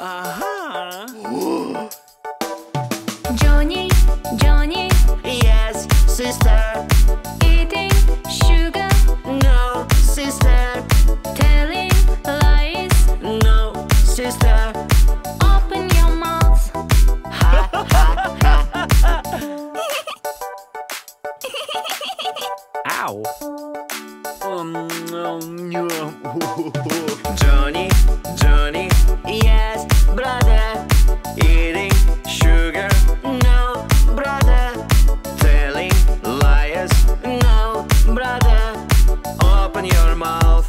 Aha! Johnny, Johnny. Yes, sister. Eating sugar. No, sister. Telling lies. No, sister. Open your mouth. Ha ha ha. Ow. Johnny, Johnny, yes, brother. Eating sugar, no, brother. Telling lies, no, brother. Open your mouth.